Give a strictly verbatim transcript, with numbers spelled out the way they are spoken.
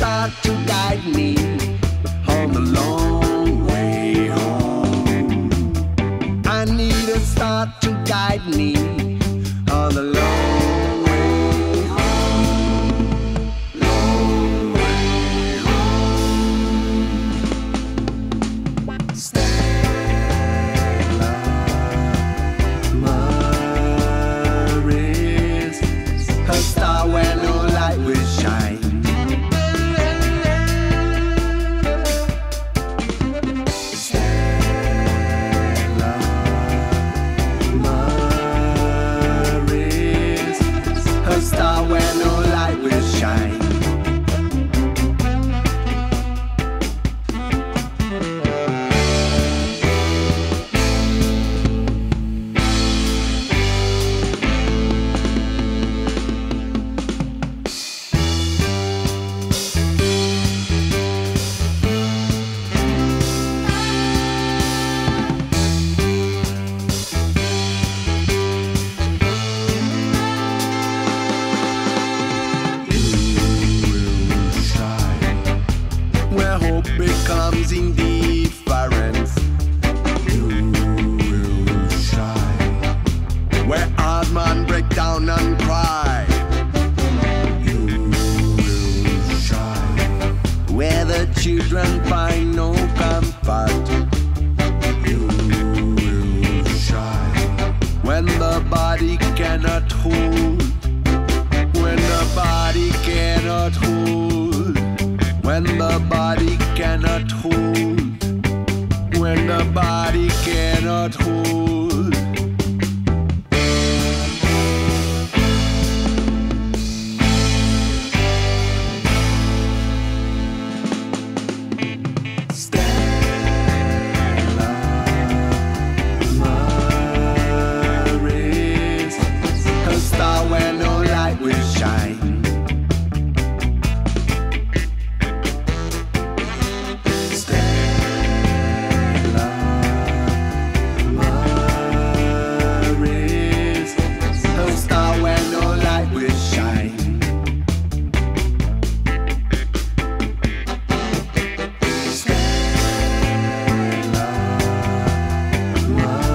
star to guide me on the long way home. I need a star to guide me on the long way home. Long way home. Stella Maris, a star where no light will shine. Becomes indifference. You will shine where hard men break down and cry. You will shine where the children find no comfort. You will shine when the body cannot hold. When the body cannot hold. When the body cannot hold, when the body cannot hold. Stella Maris, a star where no light will shine. Wow.